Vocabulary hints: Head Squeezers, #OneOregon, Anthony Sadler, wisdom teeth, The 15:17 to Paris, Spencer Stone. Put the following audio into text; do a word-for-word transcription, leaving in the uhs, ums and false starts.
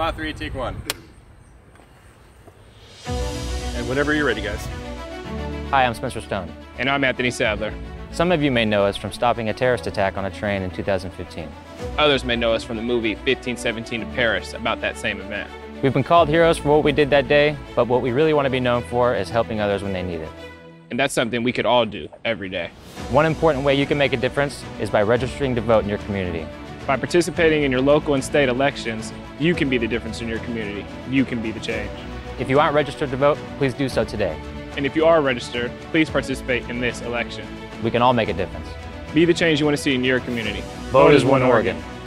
Plot three, take one. And whenever you're ready, guys. Hi, I'm Spencer Stone. And I'm Anthony Sadler. Some of you may know us from stopping a terrorist attack on a train in two thousand fifteen. Others may know us from the movie fifteen seventeen to Paris, about that same event. We've been called heroes for what we did that day, but what we really want to be known for is helping others when they need it. And that's something we could all do every day. One important way you can make a difference is by registering to vote in your community. By participating in your local and state elections, you can be the difference in your community. You can be the change. If you aren't registered to vote, please do so today. And if you are registered, please participate in this election. We can all make a difference. Be the change you want to see in your community. Vote, vote is One Oregon. Oregon.